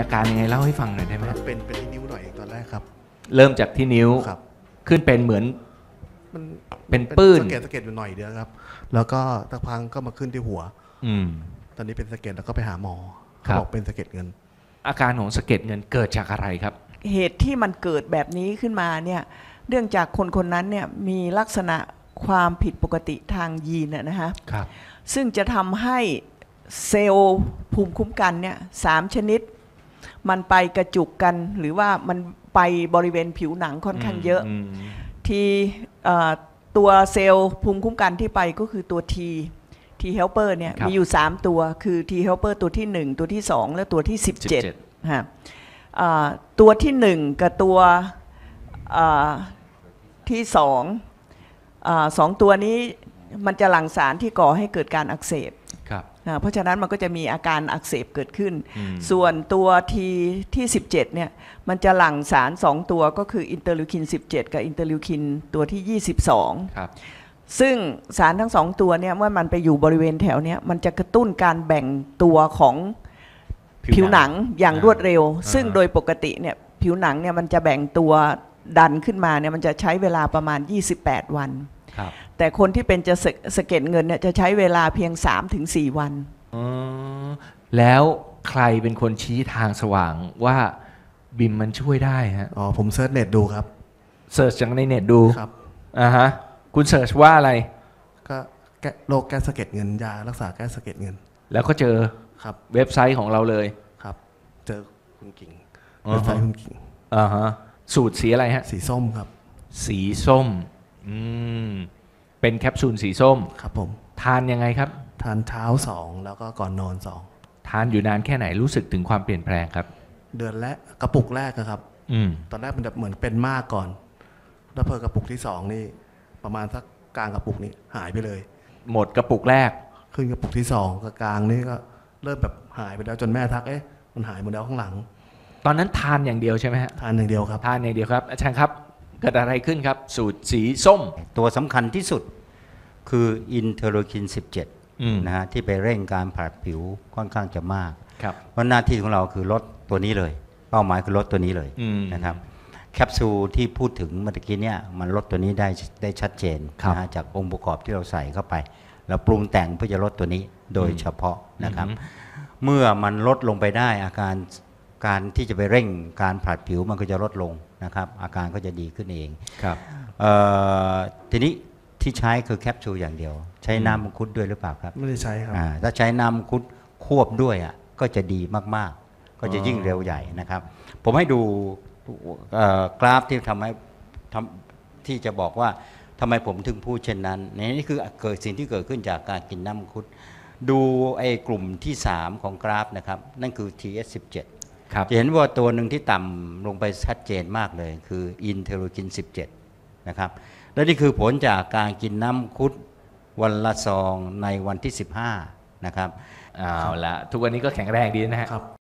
อาการยังไงเล่าให้ฟังหน่อยได้ไหมเป็นที่นิ้วหน่อยตอนแรกครับเริ่มจากที่นิ้วขึ้นเป็นเหมือนเป็นปื้นสะเก็ดอยู่หน่อยเดียวครับแล้วก็ตะพังก็มาขึ้นที่หัวตอนนี้เป็นสะเก็ดแล้วก็ไปหาหมอเขาบอกเป็นสะเก็ดเงินอาการของสะเก็ดเงินเกิดจากอะไรครับเหตุที่มันเกิดแบบนี้ขึ้นมาเนี่ยเนื่องจากคนคนนั้นเนี่ยมีลักษณะความผิดปกติทางยีนนะคะซึ่งจะทำให้เซลล์ภูมิคุ้มกันเนี่ย3ชนิดมันไปกระจุกกันหรือว่ามันไปบริเวณผิวหนังค่อนข้างเยอะที่ตัวเซลล์ภูมิคุ้มกันที่ไปก็คือตัว T helper เนี่ยมีอยู่3ตัวคือ T helper ตัวที่1ตัวที่2และตัวที่17ฮะตัวที่1กับตัวที่2ตัวนี้มันจะหลั่งสารที่ก่อให้เกิดการอักเสบเพราะฉะนั้นมันก็จะมีอาการอักเสบเกิดขึ้นส่วนตัวที่17เนี่ยมันจะหลั่งสาร2ตัวก็คืออินเตอร์ลิวคิน17กับอินเตอร์ลิวคินตัวที่22ครับซึ่งสารทั้ง2ตัวเนี่ยเมื่อมันไปอยู่บริเวณแถวเนี้ยมันจะกระตุ้นการแบ่งตัวของผิวหนังอย่างรวดเร็วซึ่งโดยปกติเนี่ยผิวหนังเนี่ยมันจะแบ่งตัวดันขึ้นมาเนี่ยมันจะใช้เวลาประมาณ28วันแต่คนที่เป็นจะสะเก็ดเงินเนี่ยจะใช้เวลาเพียง 3-4 วันแล้วใครเป็นคนชี้ทางสว่างว่าบิมมันช่วยได้ฮะอ๋อผมเซิร์ชเน็ตดูครับเซิร์ชจากในเน็ตดูครับฮะคุณเซิร์ชว่าอะไรก็โรคแก้สะเก็ดเงินยารักษาแก้สะเก็ดเงินแล้วก็เจอครับเว็บไซต์ของเราเลยครับเจอคุณกิ่งเว็บไซต์คุณกิ่งฮะสูตรสีอะไรฮะสีส้มครับสีส้มเป็นแคปซูลสีส้มครับผมทานยังไงครับทานเช้า2แล้วก็ก่อนนอน2ทานอยู่นานแค่ไหนรู้สึกถึงความเปลี่ยนแปลงครับเดือนและกระปุกแรกครับตอนแรกมันจะเหมือนเป็นมากก่อนแล้วพอกระปุกที่2นี่ประมาณสักกลางกระปุกนี้หายไปเลยหมดกระปุกแรกขึ้นกระปุกที่2กับกลางนี่ก็เริ่มแบบหายไปแล้วจนแม่ทักเอ๊ะมันหายหมดแล้วข้างหลังตอนนั้นทานอย่างเดียวใช่ไหมฮะทานอย่างเดียวครับทานอย่างเดียวครับอาจารย์ครับเกิดอะไรขึ้นครับสูตรสีส้มตัวสำคัญที่สุดคืออินเทอร์โลคิน17นะฮะที่ไปเร่งการผลัดผิวค่อนข้างจะมากครับเพราะหน้าที่ของเราคือลดตัวนี้เลยเป้าหมายคือลดตัวนี้เลยนะครับแคปซูลที่พูดถึงเมื่อกี้เนี่ยมันลดตัวนี้ได้ชัดเจนนะฮะจากองค์ประกอบที่เราใส่เข้าไปแล้วปรุงแต่งเพื่อจะลดตัวนี้โดยเฉพาะนะครับเมื่อมันลดลงไปได้อาการที่จะไปเร่งการผลัดผิวมันก็จะลดลงนะครับอาการก็จะดีขึ้นเองครับทีนี้ที่ใช้คือแคปซูลอย่างเดียวใช้น้ำมังคุดด้วยหรือเปล่าครับไม่ได้ใช้ครับถ้าใช้น้ำมังคุดควบด้วยอ่ะก็จะดีมากๆก็จะยิ่งเร็วใหญ่นะครับผมให้ดูกราฟที่ที่จะบอกว่าทำไมผมถึงพูดเช่นนั้นนี่คือเกิดสิ่งที่เกิดขึ้นจากการกินน้ำมังคุดดูไอ้กลุ่มที่3ของกราฟนะครับนั่นคือ TS17จะเห็นว่าตัวหนึ่งที่ต่ำลงไปชัดเจนมากเลยคืออินเทอร์โลคิน17นะครับและนี่คือผลจากการกินน้ำคุดวันละซองในวันที่15นะครับเอาละทุกวันนี้ก็แข็งแรงดีนะครับ